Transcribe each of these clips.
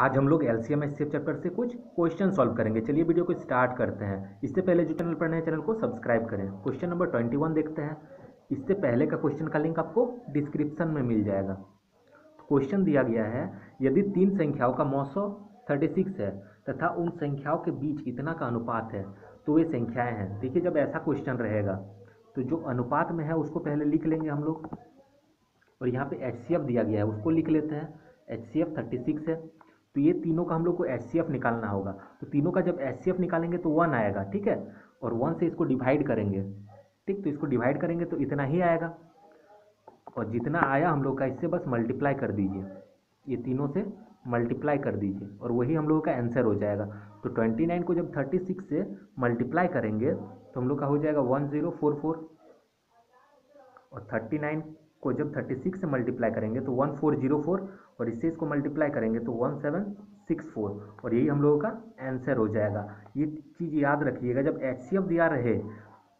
आज हम लोग LCM HCF चैप्टर से कुछ क्वेश्चन सॉल्व करेंगे। चलिए वीडियो को स्टार्ट करते हैं। इससे पहले जो चैनल पर नए, चैनल को सब्सक्राइब करें। क्वेश्चन नंबर 21 देखते हैं। इससे पहले का क्वेश्चन का लिंक आपको डिस्क्रिप्शन में मिल जाएगा। क्वेश्चन दिया गया है, यदि तीन संख्याओं का मौसम 36 है तथा उन संख्याओं के बीच कितना का अनुपात है, तो वे संख्याएँ हैं। देखिए, जब ऐसा क्वेश्चन रहेगा तो जो अनुपात में है उसको पहले लिख लेंगे हम लोग, और यहाँ पे HCF दिया गया है उसको लिख लेते हैं। HCF 36 है तो ये तीनों का हम लोग को HCF निकालना होगा। तो तीनों का जब HCF निकालेंगे तो 1 आएगा, ठीक है, और 1 से इसको डिवाइड करेंगे, ठीक। तो इसको डिवाइड करेंगे तो इतना ही आएगा, और जितना आया हम लोग का इससे बस मल्टीप्लाई कर दीजिए, ये तीनों से मल्टीप्लाई कर दीजिए और वही हम लोग का आंसर हो जाएगा। तो 29 को जब 36 से मल्टीप्लाई करेंगे तो हम लोग का हो जाएगा 1044, और 39 को जब 36 से मल्टीप्लाई करेंगे तो 1404, और इससे इसको मल्टीप्लाई करेंगे तो 1764, और यही हम लोगों का आंसर हो जाएगा। ये चीज़ याद रखिएगा, जब HCF दिया रहे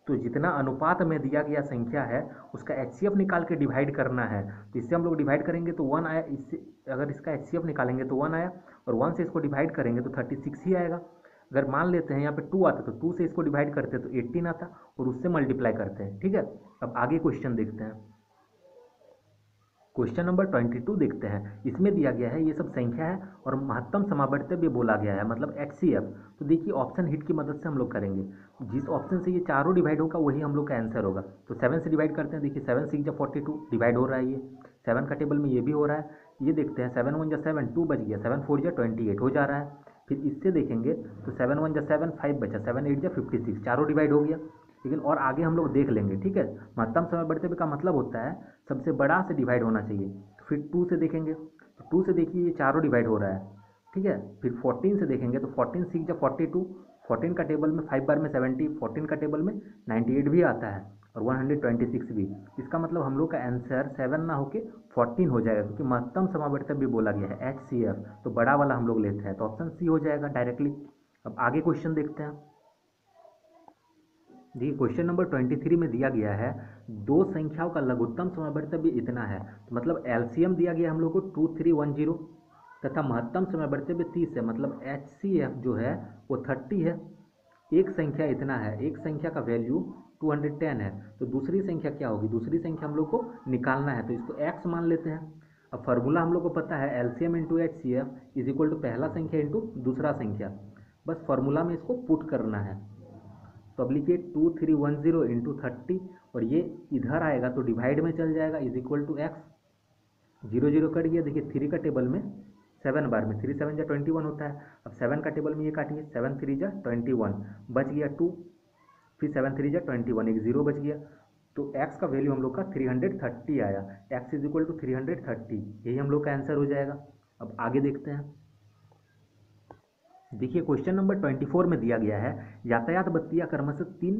तो जितना अनुपात में दिया गया संख्या है उसका HCF निकाल के डिवाइड करना है। तो इससे हम लोग डिवाइड करेंगे तो 1 आया, इससे अगर इसका HCF निकालेंगे तो 1 आया, और 1 से इसको डिवाइड करेंगे तो 36 ही आएगा। अगर मान लेते हैं यहाँ पे 2 आता तो 2 से इसको डिवाइड करते तो 18 आता, और उससे मल्टीप्लाई करते हैं, ठीक है। अब आगे क्वेश्चन देखते हैं। क्वेश्चन नंबर 22 देखते हैं। इसमें दिया गया है ये सब संख्या है और महत्तम समावर्त्य भी बोला गया है, मतलब HCF। तो देखिए, ऑप्शन हिट की मदद से हम लोग करेंगे। जिस ऑप्शन से ये चारों डिवाइड होगा वही हम लोग का आंसर होगा। तो 7 से डिवाइड करते हैं। देखिए, 7 6 42 डिवाइड हो रहा है, ये 7 का टेबल में ये भी हो रहा है। ये देखते हैं 7 1 7 2 बच गया, 7 4 28 हो जा रहा है। फिर इससे देखेंगे तो 7 1 7 5 बचा, 7 8 56, चारों डिवाइड हो गया। लेकिन और आगे हम लोग देख लेंगे, ठीक है। महत्तम समावर्त्य का मतलब होता है सबसे बड़ा से डिवाइड होना चाहिए। फिर 2 से देखेंगे तो 2 से देखिए ये चारों डिवाइड हो रहा है, ठीक है। फिर 14 से देखेंगे तो 14 6 42, 14 का टेबल में 5 बार में 70, 14 का टेबल में 98 भी आता है और 126 भी। इसका मतलब हम लोग का आंसर 7 ना होके 14 हो जाएगा, क्योंकि महत्तम समावर्त्य भी बोला गया है HCF, तो बड़ा वाला हम लोग लेते हैं। तो ऑप्शन सी हो जाएगा डायरेक्टली। अब आगे क्वेश्चन देखते हैं। देखिए, क्वेश्चन नंबर 23 में दिया गया है दो संख्याओं का लघुत्तम समावर्त्य भी इतना है, तो मतलब LCM दिया गया हम लोग को 2310 तथा महत्तम समावर्त्य भी 30 है, मतलब HCF जो है वो 30 है। एक संख्या इतना है, एक संख्या का वैल्यू 210 है, तो दूसरी संख्या क्या होगी, दूसरी संख्या हम लोग को निकालना है, तो इसको x मान लेते हैं। अब फार्मूला हम लोग को पता है, LCM × HCF इक्वल टू पहला संख्या इंटू दूसरा संख्या, बस फार्मूला में इसको पुट करना है। तो अब लिखिए 2310 इंटू 30, और ये इधर आएगा तो डिवाइड में चल जाएगा, इज इक्वल टू एक्स। 0 0 करिए, देखिए 3 का टेबल में 7 बार में 3 7 जा 21 होता है। अब 7 का टेबल में ये काटिए, 7 3 जा 21 बच गया 2, फिर 7 3 जा 21, एक 0 बच गया। तो x का वैल्यू हम लोग का 330 आया, x इज इक्वल टू 330, यही हम लोग का आंसर हो जाएगा। अब आगे देखते हैं। देखिए, क्वेश्चन नंबर 24 में दिया गया है, यातायात बत्तियाँ क्रमशः 3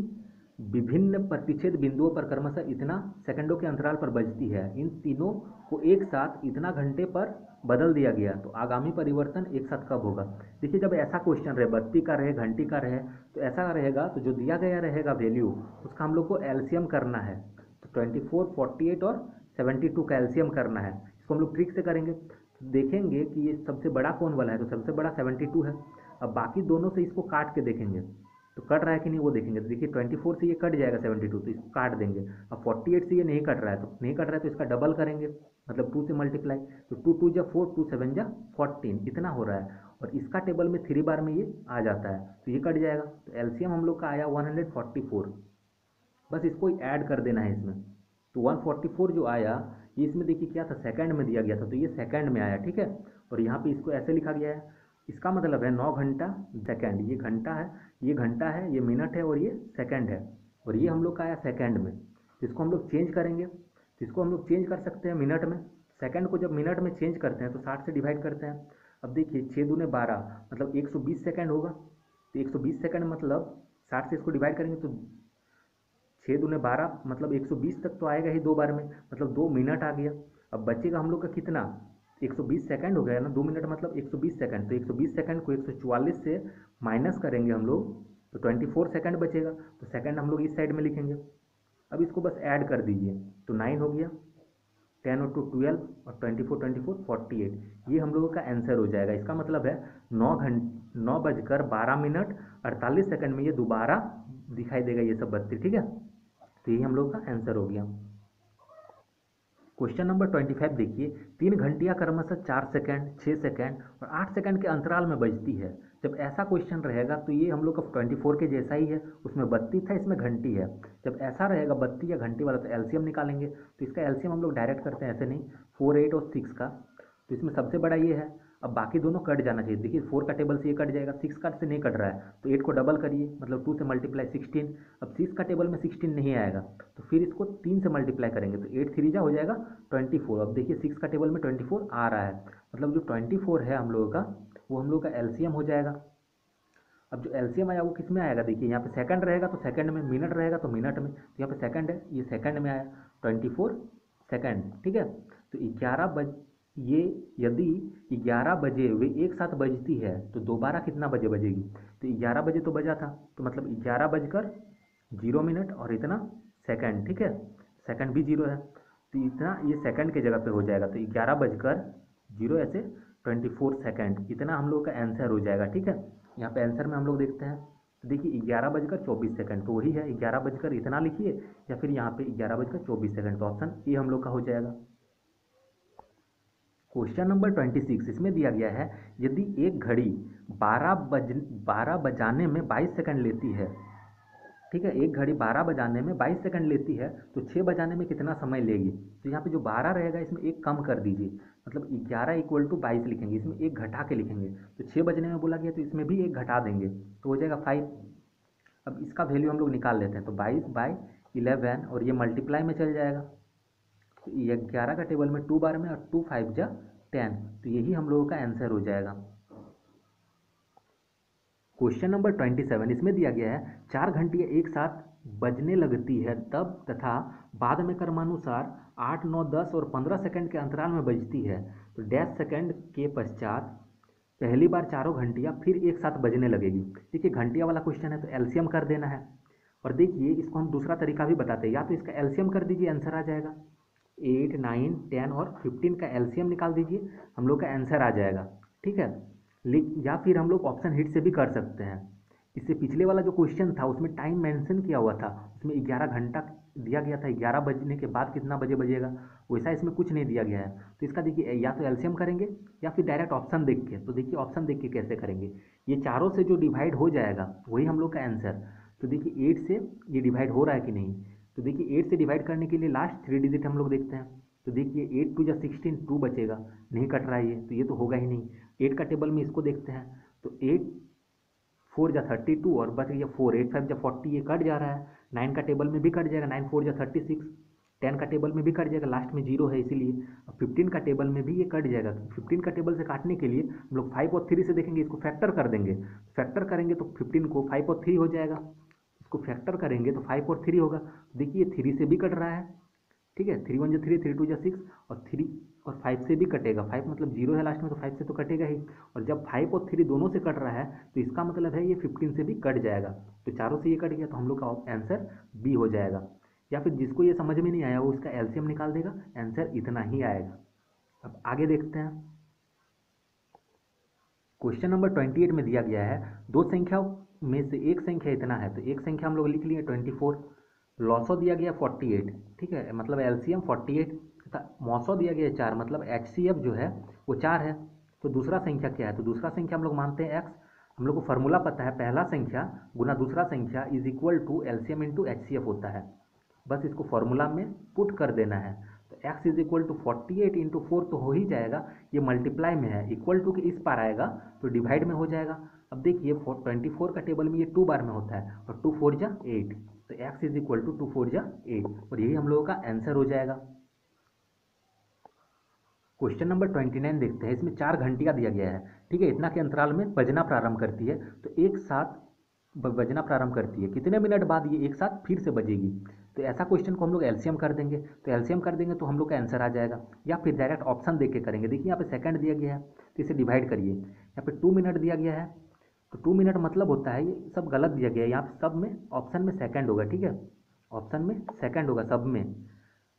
विभिन्न प्रतिच्छेद बिंदुओं पर क्रमशः इतना सेकंडों के अंतराल पर बजती है, इन तीनों को एक साथ इतना घंटे पर बदल दिया गया, तो आगामी परिवर्तन एक साथ कब होगा। देखिए, जब ऐसा क्वेश्चन रहे, बत्ती का रहे, घंटी का रहे, तो ऐसा रहेगा तो जो दिया गया रहेगा वैल्यू उसका हम लोग को LCM करना है। तो 24 48 और 72 का LCM करना है। इसको हम लोग ट्रिक से करेंगे, देखेंगे कि ये सबसे बड़ा कौन वाला है, तो सबसे बड़ा 72 है। अब बाकी दोनों से इसको काट के देखेंगे तो कट रहा है कि नहीं वो देखेंगे। तो देखिए, 24 से ये कट जाएगा 72, तो इसको काट देंगे। अब 48 से ये नहीं कट रहा है, तो नहीं कट रहा है तो इसका डबल करेंगे, मतलब 2 से मल्टीप्लाई, तो 2 2 जा 4, 2 7 जा 14 इतना हो रहा है। और इसका टेबल में 3 बार में ये आ जाता है तो ये कट जाएगा। तो LCM हम लोग का आया 144, बस इसको ऐड कर देना है इसमें। तो 144 जो आया, ये इसमें देखिए क्या था, सेकंड में दिया गया था तो ये सेकंड में आया, ठीक है। और यहाँ पे इसको ऐसे लिखा गया है, इसका मतलब है 9 घंटा सेकंड, ये घंटा है, ये घंटा है, ये मिनट है और ये सेकंड है, और ये हम लोग का आया सेकंड में। तो इसको हम लोग चेंज करेंगे, तो इसको हम लोग चेंज कर सकते हैं मिनट में। सेकंड को जब मिनट में चेंज करते हैं तो 60 से डिवाइड करते हैं। अब देखिए, 6 दूने 12 मतलब 120 सेकेंड होगा, तो 120 सेकेंड मतलब 60 से इसको डिवाइड करेंगे तो 6 दूने 12 मतलब 120 तक तो आएगा ही 2 बार में, मतलब 2 मिनट आ गया। अब बचेगा हम लोग का कितना, 120 सेकंड हो गया ना, 2 मिनट मतलब 120 सेकंड। तो 120 सेकंड को 144 से माइनस करेंगे हम लोग, तो 24 सेकंड बचेगा। तो सेकंड हम लोग इस साइड में लिखेंगे, अब इसको बस ऐड कर दीजिए, तो 9 हो गया। 10 और 2 12 और 24 48 ये हम लोगों का आंसर हो जाएगा। इसका मतलब है 9:12:48 में ये दोबारा दिखाई देगा ये सब बत्ती, ठीक है। तो ये हम लोगों का आंसर हो गया। क्वेश्चन नंबर 25 देखिए, 3 घंटियाँ क्रमशः 4 सेकेंड, 6 सेकेंड और 8 सेकेंड के अंतराल में बजती है। जब ऐसा क्वेश्चन रहेगा तो ये हम लोग का 24 के जैसा ही है, उसमें बत्ती था, इसमें घंटी है। जब ऐसा रहेगा बत्ती या घंटी वाला तो LCM निकालेंगे। तो इसका LCM हम लोग डायरेक्ट करते हैं, ऐसे नहीं, 4 8 और 6 का। तो इसमें सबसे बड़ा ये है, अब बाकी दोनों कट जाना चाहिए। देखिए 4 का टेबल से ये कट जाएगा, 6 का से नहीं कट रहा है, तो 8 को डबल करिए, मतलब 2 से मल्टीप्लाई 16। अब 6 का टेबल में 16 नहीं आएगा, तो फिर इसको 3 से मल्टीप्लाई करेंगे, तो 8 3 जा हो जाएगा 24। अब देखिए 6 का टेबल में 24 आ रहा है, मतलब जो 24 है हम लोगों का, वो हम लोग का LCM हो जाएगा। अब जो LCM आया वो किस में आएगा, देखिए यहाँ पे सेकंड रहेगा तो सेकंड में, मिनट रहेगा तो मिनट में, तो यहाँ पे सेकंड है, ये सेकंड में आया 24 सेकंड, ठीक है। तो 11 बजे वे एक साथ बजती है तो दोबारा कितना बजे बजेगी, तो 11 बजे तो बजा था, तो मतलब 11:00 और इतना सेकंड, ठीक है, सेकंड भी 0 है, तो इतना ये सेकंड के जगह पर हो जाएगा। तो 11:00 ऐसे 24 सेकेंड, इतना हम लोग का आंसर हो जाएगा, ठीक है। यहाँ पे आंसर में हम लोग देखते हैं, तो देखिए 11:24, तो वही है 11 इतना लिखिए या फिर यहाँ पे 11:24, तो ऑप्शन ए हम लोग का हो जाएगा। क्वेश्चन नंबर 26 इसमें दिया गया है, यदि एक घड़ी 12 बजाने में 22 सेकंड लेती है, ठीक है, एक घड़ी 12 बजाने में 22 सेकंड लेती है तो 6 बजाने में कितना समय लेगी। तो यहाँ पे जो 12 रहेगा इसमें एक कम कर दीजिए, मतलब 11 = 22 लिखेंगे, इसमें एक घटा के लिखेंगे। तो 6 बजने में बोला गया तो इसमें भी एक घटा देंगे, तो हो जाएगा 5। अब इसका वैल्यू हम लोग निकाल लेते हैं, तो 22/11 और ये मल्टीप्लाई में चल जाएगा, तो 11 का टेबल में 2 बार में और 2 5 जा 10, तो यही हम लोगों का आंसर हो जाएगा। क्वेश्चन नंबर 27 इसमें दिया गया है, 4 घंटियाँ एक साथ बजने लगती है तब तथा बाद में क्रमानुसार 8 9 10 और 15 सेकंड के अंतराल में बजती है, तो डैश सेकंड के पश्चात पहली बार 4 घंटियाँ फिर एक साथ बजने लगेगी। देखिए घंटियाँ वाला क्वेश्चन है तो LCM कर देना है, और देखिए इसको हम दूसरा तरीका भी बताते हैं, या तो इसका LCM कर दीजिए, आंसर आ जाएगा 8 9 10 और 15 का LCM निकाल दीजिए, हम लोग का आंसर आ जाएगा, ठीक है। या फिर हम लोग ऑप्शन हिट से भी कर सकते हैं। इससे पिछले वाला जो क्वेश्चन था उसमें टाइम मेंशन किया हुआ था, उसमें 11 घंटा दिया गया था, 11 बजने के बाद कितना बजे बजेगा, वैसा इसमें कुछ नहीं दिया गया है। तो इसका देखिए या तो LCM करेंगे या फिर डायरेक्ट ऑप्शन देख के, तो देखिए ऑप्शन देख के कैसे करेंगे, ये चारों से जो डिवाइड हो जाएगा वही हम लोग का आंसर। तो देखिए 8 से ये डिवाइड हो रहा है कि नहीं, तो देखिए 8 से डिवाइड करने के लिए लास्ट 3 डिजिट हम लोग देखते हैं, तो देखिए 8 2 जा 16, 2 बचेगा, नहीं कट रहा है ये, तो ये तो होगा ही नहीं। 8 का टेबल में इसको देखते हैं, तो 8 4 जा 32 और बच गया 4, 8 5 जा 40, ये कट जा रहा है। 9 का टेबल में भी कट जाएगा, 9 4 जा 36, 10 का टेबल में भी कट जाएगा, लास्ट में 0 है इसीलिए। अब 15 का टेबल में भी ये कट जाएगा, तो 15 का टेबल से काटने के लिए हम लोग 5 और 3 से देखेंगे, इसको फैक्टर कर देंगे, फैक्टर करेंगे तो 15 को 5 और 3 हो जाएगा, इसको फैक्टर करेंगे तो 5 और 3 होगा। देखिए 3 से भी कट रहा है, ठीक है, 3 1 जा 3, 3 2 जा 6 और 3 और 5 से भी कटेगा, 5 मतलब 0 है लास्ट में, तो 5 से तो कटेगा ही, और जब 5 और 3 दोनों से कट रहा है तो इसका मतलब है ये 15 से भी कट जाएगा। तो चारों से ये कट गया, तो हम लोग का आंसर B हो जाएगा। या फिर जिसको ये समझ में नहीं आया वो इसका LCM निकाल देगा, आंसर इतना ही आएगा। अब आगे देखते हैं, क्वेश्चन नंबर 28 में दिया गया है, 2 संख्याओं में से एक संख्या इतना है, तो एक संख्या हम लोग लिख लिए 24, लॉसो दिया गया 48, ठीक है, मतलब LCM 48 तथा मौसो दिया गया 4, मतलब HCF जो है वो 4 है। तो दूसरा संख्या क्या है, तो दूसरा संख्या हम लोग मानते हैं x, हम लोग को फॉर्मूला पता है, पहला संख्या गुना दूसरा संख्या = LCM × HCF होता है, बस इसको फॉर्मूला में पुट कर देना है। तो x = 48 × 4 तो हो ही जाएगा, ये मल्टीप्लाई में है, इक्वल टू के इस पार आएगा तो डिवाइड में हो जाएगा। अब देखिए 24 का टेबल में ये 2 बार में होता है और 2 4 जा 8, तो x = 2 4 जा 8 और यही हम लोगों का आंसर हो जाएगा। क्वेश्चन नंबर 29 देखते हैं, इसमें 4 घंटियाँ दिया गया है, ठीक है, इतना के अंतराल में बजना प्रारंभ करती है, तो एक साथ बजना प्रारंभ करती है, कितने मिनट बाद ये एक साथ फिर से बजेगी। तो ऐसा क्वेश्चन को हम लोग LCM कर देंगे, तो LCM कर देंगे तो हम लोग का आंसर आ जाएगा, या फिर डायरेक्ट ऑप्शन दे के करेंगे। देखिए यहाँ पे सेकंड दिया गया है तो इसे डिवाइड करिए, यहाँ पे 2 मिनट दिया गया है, तो 2 मिनट मतलब होता है, ये सब गलत दिया गया है, यहाँ सब में ऑप्शन में सेकंड होगा, ठीक है, ऑप्शन में सेकंड होगा सब में।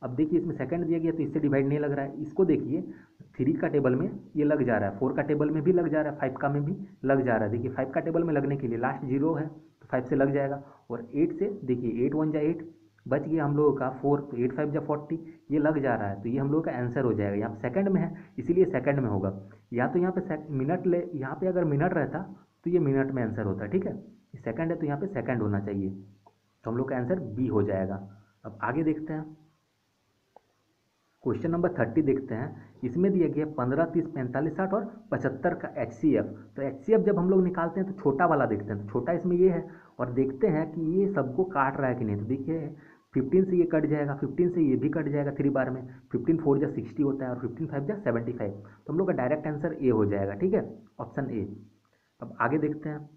अब देखिए इसमें सेकंड दिया गया तो इससे डिवाइड नहीं लग रहा है। इसको देखिए 3 का टेबल में ये लग जा रहा है, 4 का टेबल में भी लग जा रहा है, 5 का में भी लग जा रहा है। देखिए 5 का टेबल में लगने के लिए लास्ट 0 है तो 5 से लग जाएगा, और 8 से देखिए 8 1 जा 8 बच गया हम लोगों का 4, तो 8 5 जा 40 ये लग जा रहा है। तो ये हम लोग का आंसर हो जाएगा। यहाँ सेकंड में है इसीलिए सेकंड में होगा, या तो यहाँ पे मिनट ले, यहाँ पे अगर मिनट रहता तो ये मिनट में आंसर होता। ठीक है, सेकंड है तो यहाँ पे सेकंड होना चाहिए, तो हम लोग का आंसर बी हो जाएगा। अब आगे देखते हैं क्वेश्चन नंबर 30 देखते हैं। इसमें दिया गया 15, 30, 45, 60 और 75 का HCF। तो HCF जब हम लोग निकालते हैं तो छोटा वाला देखते हैं, तो छोटा इसमें ये है और देखते हैं कि ये सबको काट रहा है कि नहीं। तो देखिए 15 से ये कट जाएगा, 15 से ये भी कट जाएगा 3 बार में, 15 4 जा 60 होता है और 15 5 जा 75, तो हम लोग का डायरेक्ट आंसर ए हो जाएगा। ठीक है, ऑप्शन ए। अब आगे देखते हैं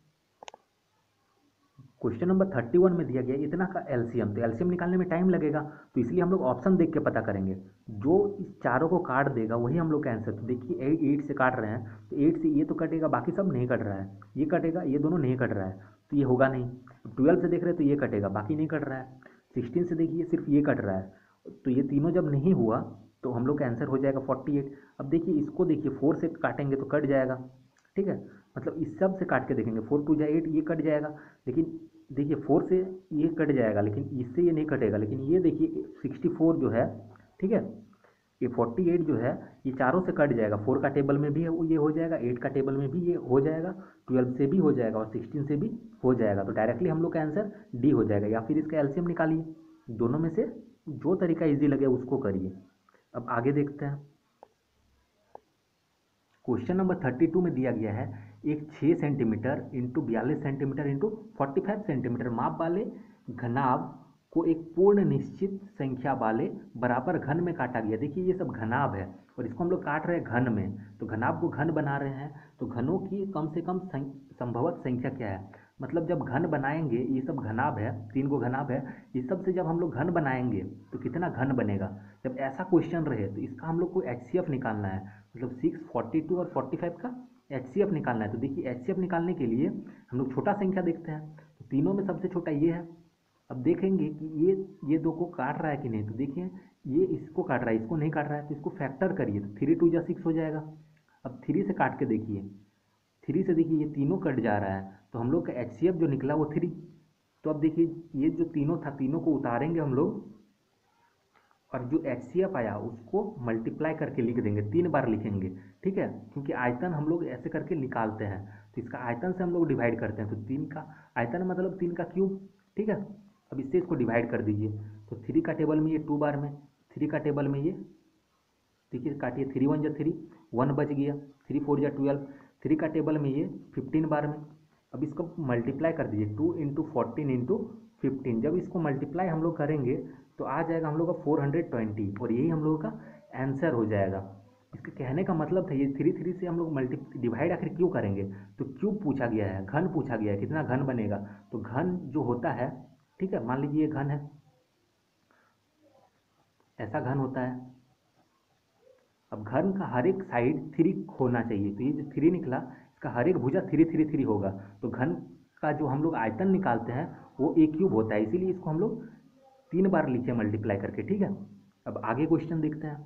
क्वेश्चन नंबर 31 में दिया गया इतना का LCM। तो LCM निकालने में टाइम लगेगा तो इसलिए हम लोग ऑप्शन देख के पता करेंगे, जो इस चारों को काट देगा वही हम लोग का आंसर। तो देखिए 8 से काट रहे हैं तो 8 से ये तो कटेगा, बाकी सब नहीं कट रहा है, ये कटेगा, ये दोनों नहीं कट रहा है तो ये होगा नहीं। 12 से देख रहे हैं तो ये कटेगा, बाकी नहीं कट रहा है। 16 से देखिए सिर्फ ये कट रहा है, तो ये तीनों जब नहीं हुआ तो हम लोग का आंसर हो जाएगा 48। अब देखिए इसको देखिए 4 से काटेंगे तो कट जाएगा। ठीक है, मतलब इस सब से काट के देखेंगे, 4 2 जा 8 ये कट जाएगा, लेकिन देखिए 4 से ये कट जाएगा लेकिन इससे ये नहीं कटेगा। लेकिन ये देखिए 64 जो है, ठीक है, ये 48 जो है ये चारों से कट जाएगा। 4 का टेबल में भी ये हो जाएगा, 8 का टेबल में भी ये हो जाएगा, 12 से भी हो जाएगा और 16 से भी हो जाएगा। तो डायरेक्टली हम लोग का आंसर डी हो जाएगा। या फिर इसका LCM निकालिए, दोनों में से जो तरीका ईजी लगे उसको करिए। अब आगे देखते हैं क्वेश्चन नंबर 32 में दिया गया है एक 6 सेंटीमीटर × 42 सेंटीमीटर × 45 सेंटीमीटर माप वाले घनाभ को एक पूर्ण निश्चित संख्या वाले बराबर घन में काटा गया। देखिए ये सब घनाभ है और इसको हम लोग काट रहे हैं घन में, तो घनाभ को घन बना रहे हैं। तो घनों की कम से कम संभवत संख्या क्या है, मतलब जब घन बनाएंगे, ये सब घनाभ है, 3 गो घनाभ है, इस सब से जब हम लोग घन बनाएंगे तो कितना घन बनेगा। जब ऐसा क्वेश्चन रहे तो इसका हम लोग को HCF निकालना है, मतलब 6, 42 और 45 का HCF निकालना है। तो देखिए HCF निकालने के लिए हम लोग छोटा संख्या देखते हैं, तो तीनों में सबसे छोटा ये है। अब देखेंगे कि ये 2 को काट रहा है कि नहीं। तो देखिए ये इसको काट रहा है, इसको नहीं काट रहा है, तो इसको फैक्टर करिए तो 3 2 जा 6 हो जाएगा। अब 3 से काट के देखिए, 3 से देखिए ये तीनों कट जा रहा है, तो हम लोग का HCF जो निकला वो 3। तो अब देखिए ये जो तीनों था, तीनों को उतारेंगे हम लोग और जो HCF आया उसको मल्टीप्लाई करके लिख देंगे, 3 बार लिखेंगे। ठीक है, क्योंकि आयतन हम लोग ऐसे करके निकालते हैं, तो इसका आयतन से हम लोग डिवाइड करते हैं। तो 3 का आयतन मतलब 3 का क्यूब। ठीक है, अब इससे इसको डिवाइड कर दीजिए, तो 3 का टेबल में ये 2 बार में, 3 का टेबल में ये देखिए काटिए, 3 1 जा 3 1 बच गया, 3 4 जा 12, 3 का टेबल में ये 15 बार में। अब इसको मल्टीप्लाई कर दीजिए 2 × 14 × 15, जब इसको मल्टीप्लाई हम लोग करेंगे तो आ जाएगा हम लोग का 420 और यही हम लोग का आंसर हो जाएगा। इसके कहने का मतलब था ये 3 3 से हम लोग डिवाइड आखिर क्यों करेंगे, तो क्यूब पूछा गया है, घन पूछा गया है, कितना घन बनेगा। तो घन जो होता है, ठीक है, मान लीजिए घन है, ऐसा घन होता है। अब घन का हर एक साइड 3 होना चाहिए, तो ये जो 3 निकला इसका हर एक भुजा 3 3 3 होगा। तो घन का जो हम लोग आयतन निकालते हैं वो एक क्यूब होता है, इसीलिए इसको हम लोग 3 बार लिखे मल्टीप्लाई करके। ठीक है, अब आगे क्वेश्चन देखते हैं।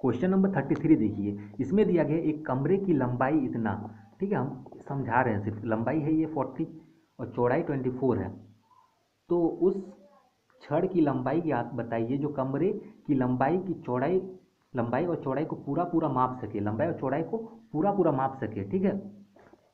क्वेश्चन नंबर 33 देखिए, इसमें दिया गया एक कमरे की लंबाई इतना, ठीक है, हम समझा रहे हैं सिर्फ, लंबाई है ये 40 और चौड़ाई 24 है। तो उस छड़ की लंबाई की आप बताइए जो कमरे की लंबाई की चौड़ाई, लंबाई और चौड़ाई को पूरा माप सके, लंबाई और चौड़ाई को पूरा माप सके। ठीक है,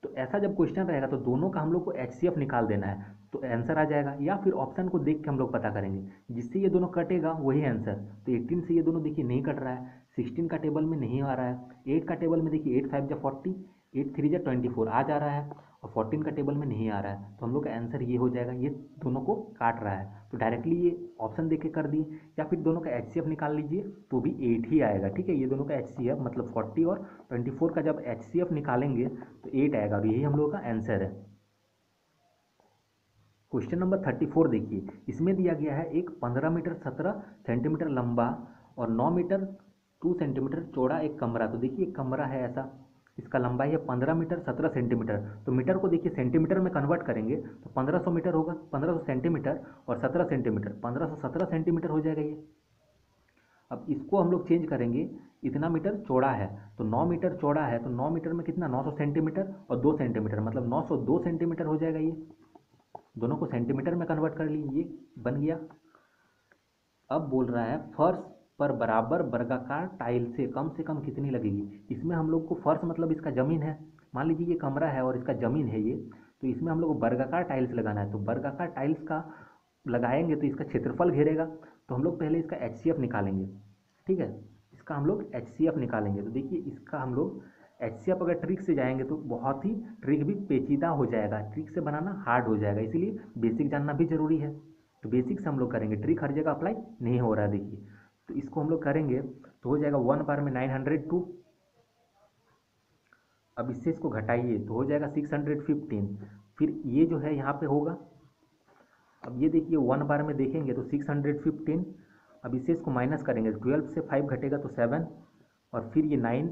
तो ऐसा जब क्वेश्चन रहेगा तो दोनों का हम लोग को HCF निकाल देना है, तो आंसर आ जाएगा। या फिर ऑप्शन को देख के हम लोग पता करेंगे, जिससे ये दोनों कटेगा वही आंसर। तो 18 से ये दोनों देखिए नहीं कट रहा है, 16 का टेबल में नहीं आ रहा है, 8 का टेबल में देखिए 8 5 जा 40, 8 3 जा 24 आ जा रहा है और 14 का टेबल में नहीं आ रहा है। तो हम लोग का आंसर ये हो जाएगा, ये दोनों को काट रहा है। तो डायरेक्टली ये ऑप्शन देख के कर दिए, या फिर दोनों का HCF निकाल लीजिए तो भी 8 ही आएगा। ठीक है, ये दोनों का HCF मतलब 40 और 24 का जब HCF निकालेंगे तो 8 आएगा और यही हम लोग का आंसर है। क्वेश्चन नंबर 34 देखिए, इसमें दिया गया है एक 15 मीटर 17 सेंटीमीटर लंबा और 9 मीटर 2 सेंटीमीटर चौड़ा एक कमरा। तो देखिए एक कमरा है ऐसा, इसका लंबाई है 15 मीटर 17 सेंटीमीटर। तो मीटर को देखिए सेंटीमीटर में कन्वर्ट करेंगे तो 1500 मीटर होगा, 1500 सेंटीमीटर और 17 सेंटीमीटर 1517 सेंटीमीटर हो जाएगा ये। अब इसको हम लोग चेंज करेंगे, इतना मीटर चौड़ा है तो 9 मीटर चौड़ा है तो 9 मीटर में कितना 900 सेंटीमीटर और 2 सेंटीमीटर मतलब 902 सेंटीमीटर हो जाएगा ये। दोनों को सेंटीमीटर में कन्वर्ट कर लीजिए, बन गया। अब बोल रहा है फर्श पर बराबर वर्गाकार टाइल से कम कितनी लगेगी। इसमें हम लोग को फर्श मतलब इसका ज़मीन है, मान लीजिए ये कमरा है और इसका ज़मीन है ये, तो इसमें हम लोग को वर्गाकार टाइल्स लगाना है। तो वर्गाकार टाइल्स का लगाएंगे तो इसका क्षेत्रफल घेरेगा, तो हम लोग पहले इसका HCF निकालेंगे। ठीक है, इसका हम लोग HCF निकालेंगे। तो देखिए इसका हम लोग HCF अगर ट्रिक से जाएंगे तो बहुत ही ट्रिक भी पेचीदा हो जाएगा, ट्रिक से बनाना हार्ड हो जाएगा, इसीलिए बेसिक जानना भी जरूरी है। तो बेसिक से हम लोग करेंगे, ट्रिक हर जगह अप्लाई नहीं हो रहा है। देखिए तो इसको हम लोग करेंगे तो हो जाएगा 1 बार में 902। अब इससे इसको घटाइए तो हो जाएगा 615। फिर ये जो है यहाँ पे होगा। अब ये देखिए 1 बार में देखेंगे तो 615। अब इससे इसको माइनस करेंगे, 12 से 5 घटेगा तो 7 और फिर ये 9,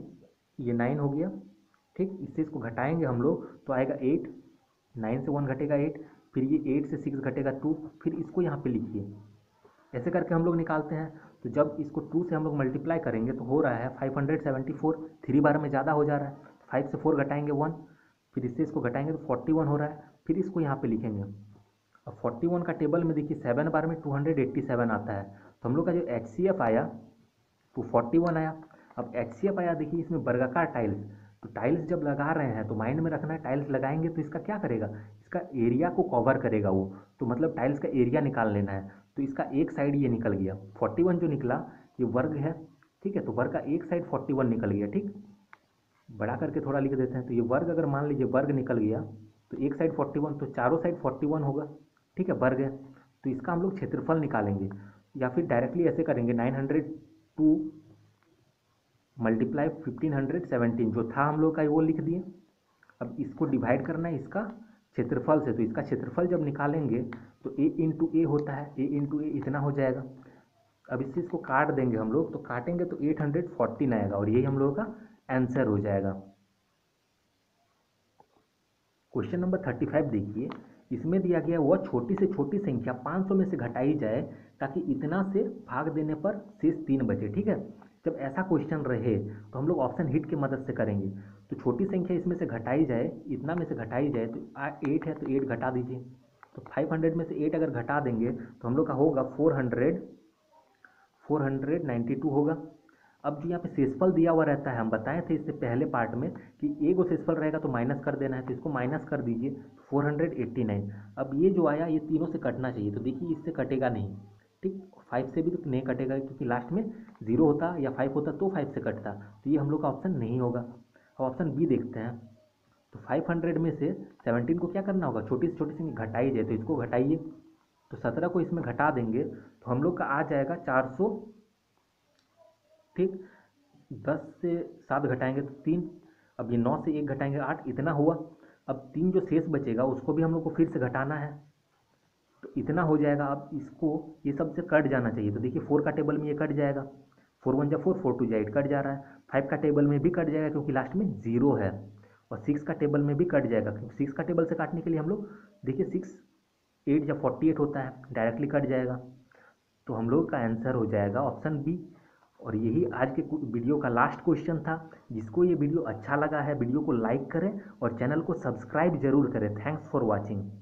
ये 9 हो गया। ठीक, इससे इसको घटाएंगे हम लोग तो आएगा 8, 9 से 1 घटेगा 8, फिर ये 8 से 6 घटेगा 2। फिर इसको यहाँ पे लिखिए, ऐसे करके हम लोग निकालते हैं। तो जब इसको 2 से हम लोग मल्टीप्लाई करेंगे तो हो रहा है 574। 3 बार में ज़्यादा हो जा रहा है, 5 से 4 घटाएंगे 1, फिर इससे इसको घटाएंगे तो 41 हो रहा है। फिर इसको यहाँ पर लिखेंगे। अब 41 का टेबल में देखिए 7 बार में 287 आता है, तो हम लोग का जो HCF आया वो 41 आया। अब HCF आया देखिए इसमें वर्गाकार टाइल्स। तो टाइल्स जब लगा रहे हैं तो माइंड में रखना है, टाइल्स लगाएंगे तो इसका क्या करेगा, इसका एरिया को कवर करेगा वो, तो मतलब टाइल्स का एरिया निकाल लेना है। तो इसका एक साइड ये निकल गया, 41 जो निकला ये वर्ग है। ठीक है, तो वर्ग का एक साइड 41 निकल गया। ठीक, बड़ा करके थोड़ा लिख देते हैं। तो ये वर्ग अगर मान लीजिए वर्ग निकल गया तो एक साइड 41, तो चारों साइड 41 होगा। ठीक है, वर्ग है तो इसका हम लोग क्षेत्रफल निकालेंगे, या फिर डायरेक्टली ऐसे करेंगे 902 मल्टीप्लाई 1517 जो था हम लोग का वो लिख दिए। अब इसको डिवाइड करना है इसका क्षेत्रफल से, तो इसका क्षेत्रफल जब निकालेंगे तो a होता है, a इतना हो जाएगा। अब इससे इसको काट देंगे हम लोग, तो काटेंगे तो 814 आएगा और यही हम लोगों का आंसर हो जाएगा। क्वेश्चन नंबर 35 देखिए, इसमें दिया गया वह छोटी से छोटी संख्या 500 में से घटाई जाए ताकि इतना से भाग देने पर शेष 3 बचे। ठीक है, जब ऐसा क्वेश्चन रहे तो हम लोग ऑप्शन हिट की मदद से करेंगे। तो छोटी संख्या इसमें से घटाई जाए, इतना में से घटाई जाए, तो 8 है तो 8 घटा दीजिए। तो 500 में से 8 अगर घटा देंगे तो हम लोग का होगा 492 होगा। अब जो यहाँ पे शेषफल दिया हुआ रहता है, हम बताए थे इससे पहले पार्ट में कि एक वो शेषफल रहेगा तो माइनस कर देना है, तो इसको माइनस कर दीजिए 489। अब ये जो आया ये तीनों से कटना चाहिए, तो देखिए इससे कटेगा नहीं। ठीक, 5 से भी तो नहीं कटेगा क्योंकि लास्ट में 0 होता या 5 होता तो 5 से कटता, तो ये हम लोग का ऑप्शन नहीं होगा। अब ऑप्शन बी देखते हैं। तो 500 में से 17 को क्या करना होगा, छोटी से छोटी संख्या घटाई जाए, तो इसको घटाइए। तो 17 को इसमें घटा देंगे तो हम लोग का आ जाएगा 400। ठीक, 10 से 7 घटाएंगे तो 3। अब ये 9 से 1 घटाएंगे 8, इतना हुआ। अब 3 जो शेष बचेगा उसको भी हम लोग को फिर से घटाना है, तो इतना हो जाएगा। अब इसको ये सब से कट जाना चाहिए, तो देखिए 4 का टेबल में ये कट जाएगा, 4 1 जा 4, 4 2 जा 8 कट जा रहा है। 5 का टेबल में भी कट जाएगा क्योंकि लास्ट में 0 है, और 6 का टेबल में भी कट जाएगा क्योंकि 6 का टेबल से काटने के लिए हम लोग देखिए 6 8 जा 48 होता है, डायरेक्टली कट जाएगा। तो हम लोग का आंसर हो जाएगा ऑप्शन बी, और यही आज के वीडियो का लास्ट क्वेश्चन था। जिसको ये वीडियो अच्छा लगा है वीडियो को लाइक करें और चैनल को सब्सक्राइब जरूर करें। Thanks for watching.